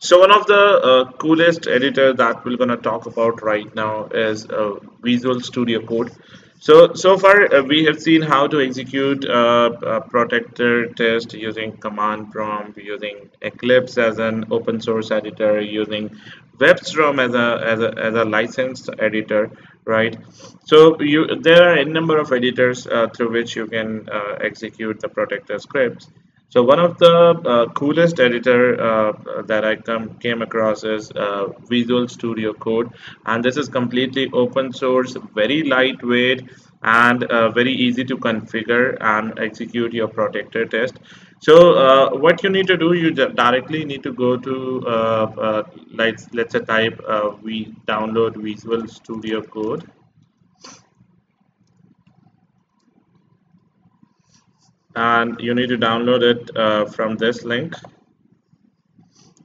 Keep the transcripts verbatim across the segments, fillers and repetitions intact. So one of the uh, coolest editor that we're gonna talk about right now is uh, Visual Studio Code. So so far uh, we have seen how to execute uh, a Protractor test using Command Prompt, using Eclipse as an open source editor, using WebStorm as a as a as a licensed editor, right? So you there are a number of editors uh, through which you can uh, execute the Protractor scripts. So one of the uh, coolest editor uh, that I come, came across is uh, Visual Studio Code, and this is completely open source, very lightweight, and uh, very easy to configure and execute your Protractor test. So uh, what you need to do, you directly need to go to uh, uh, let's let's say type uh, we download Visual Studio Code. And you need to download it uh, from this link.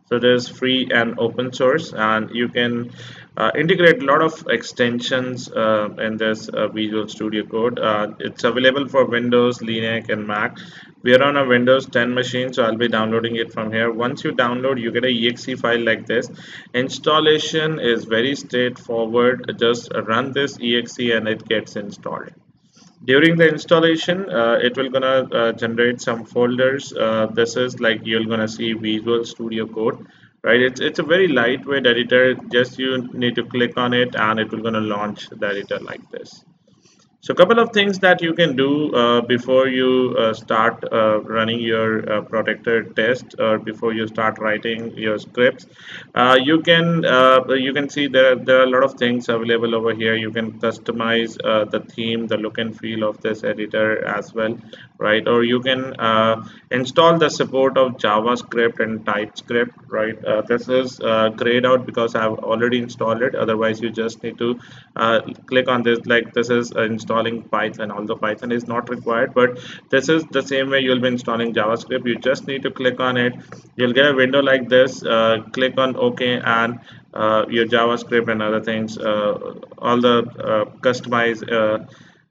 So there's free and open source, and you can uh, integrate a lot of extensions uh, in this uh, Visual Studio Code. Uh, it's available for Windows, Linux, and Mac. We are on a Windows ten machine, so I'll be downloading it from here. Once you download, you get a E X E file like this. Installation is very straightforward. Just run this E X E and it gets installed. During the installation, uh, it will gonna uh, generate some folders. Uh, this is like you're gonna see Visual Studio Code, right? It's it's a very lightweight editor. Just you need to click on it, and it will gonna launch the editor like this. So, a couple of things that you can do uh, before you uh, start uh, running your uh, Protractor test, or before you start writing your scripts, uh, you can uh, you can see there there are a lot of things available over here. You can customize uh, the theme, the look and feel of this editor as well, right? Or you can uh, install the support of JavaScript and TypeScript, right? Uh, this is uh, grayed out because I've already installed it. Otherwise, you just need to uh, click on this. Like this is installed. Installing Python, although Python is not required, but this is the same way you'll be installing JavaScript. You just need to click on it. You'll get a window like this. Uh, click on OK, and uh, your JavaScript and other things, uh, all the uh, customized uh,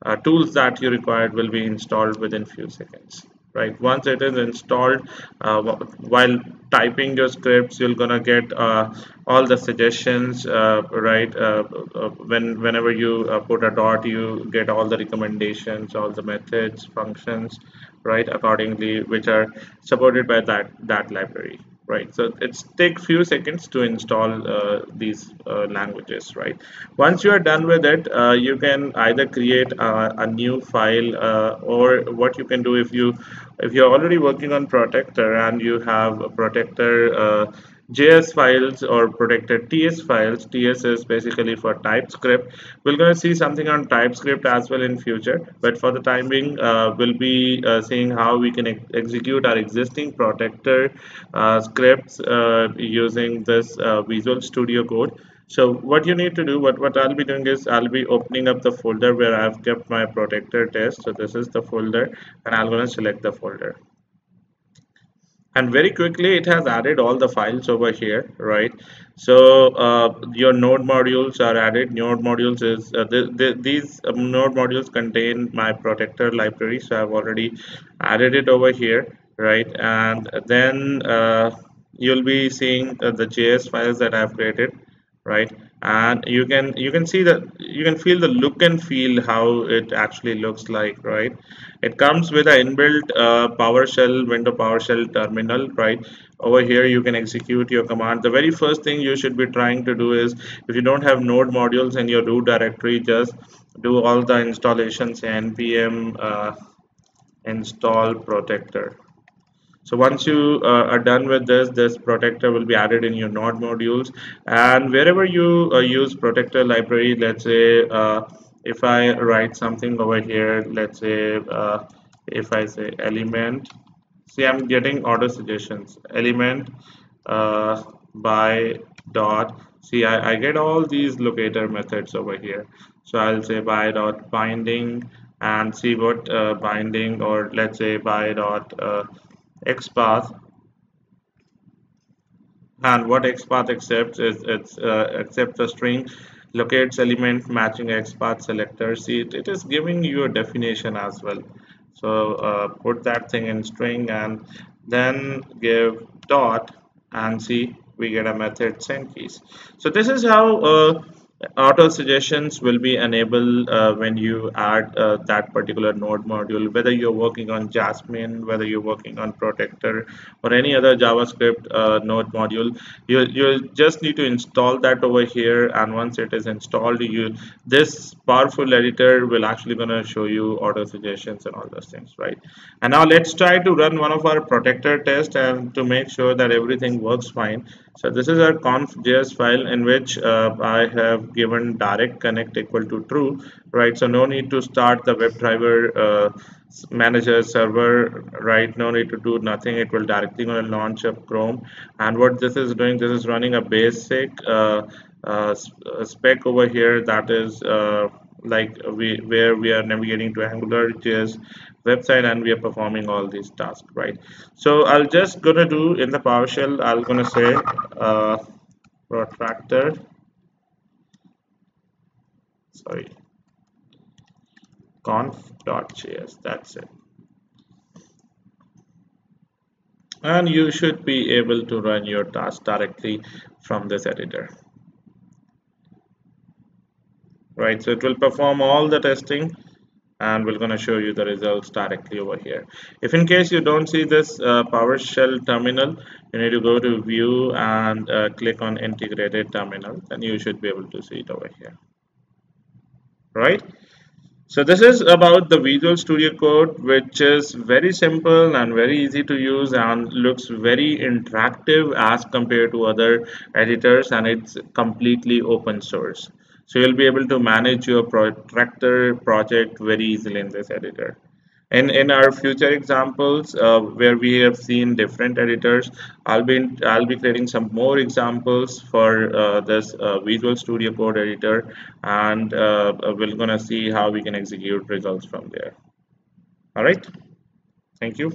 uh, tools that you required will be installed within few seconds. Right. Once it is installed, uh, while typing your scripts, you're gonna get uh, all the suggestions. Uh, right. Uh, uh, when whenever you uh, put a dot, you get all the recommendations, all the methods, functions, right, accordingly, which are supported by that that library. Right. So it's take few seconds to install uh, these uh, languages. Right. Once you are done with it, uh, you can either create a, a new file, uh, or what you can do if you if you're already working on Protractor and you have a Protractor uh, J S files or Protractor T S files. T S is basically for TypeScript. We're going to see something on TypeScript as well in future, but for the time being, uh, we'll be uh, seeing how we can ex execute our existing Protractor uh, scripts uh, using this uh, Visual Studio Code. So what you need to do, what, what I'll be doing is I'll be opening up the folder where I've kept my Protractor test. So this is the folder, and I'm going to select the folder. And very quickly, it has added all the files over here, right? So uh, your node modules are added. Node modules is uh, th th these um, node modules contain my Protractor library, so I've already added it over here, right? And then uh, you'll be seeing uh, the J S files that I've created, right? And you can you can see that you can feel the look and feel how it actually looks like, right? It comes with an inbuilt uh, PowerShell window PowerShell terminal, right? Over here you can execute your command. The very first thing you should be trying to do is, if you don't have node modules in your root directory, just do all the installations npm uh, install Protractor. So once you uh, are done with this, this Protractor will be added in your node modules. And wherever you uh, use Protractor library, let's say uh, if I write something over here, let's say uh, if I say element, see I'm getting auto suggestions, element uh, by dot, see I, I get all these locator methods over here. So I'll say by dot binding, and see what uh, binding, or let's say by dot uh, XPath, and what XPath accepts is it's uh, accepts a string, locates element matching XPath selector. See, it, it is giving you a definition as well. So uh, put that thing in string and then give dot, and see we get a method send keys. So this is how uh, auto suggestions will be enabled uh, when you add uh, that particular node module, whether you're working on Jasmine, whether you're working on Protractor or any other JavaScript uh, node module. You you'll just need to install that over here, and once it is installed, you this powerful editor will actually gonna show you auto suggestions and all those things, right? And now let's try to run one of our Protractor tests and to make sure that everything works fine. So this is our conf.js file in which uh, I have given direct connect equal to true, right? So no need to start the WebDriver uh, manager server, right? No need to do nothing. It will directly going to launch up Chrome. And what this is doing, this is running a basic uh, uh, spec over here, that is uh, like we where we are navigating to AngularJS website and we are performing all these tasks, right? So I'll just gonna do in the PowerShell, I'll gonna say uh, protractor sorry conf.js, that's it, and you should be able to run your task directly from this editor, right? So it will perform all the testing and we're going to show you the results directly over here. If in case you don't see this uh, PowerShell terminal, you need to go to view and uh, click on integrated terminal, then you should be able to see it over here, right? So this is about the Visual Studio Code, which is very simple and very easy to use and looks very interactive as compared to other editors, and it's completely open source. So you'll be able to manage your Protractor project very easily in this editor. And in our future examples uh, where we have seen different editors, I'll be I'll be creating some more examples for uh, this uh, Visual Studio Code editor, and uh, we're gonna see how we can execute results from there. All right, thank you.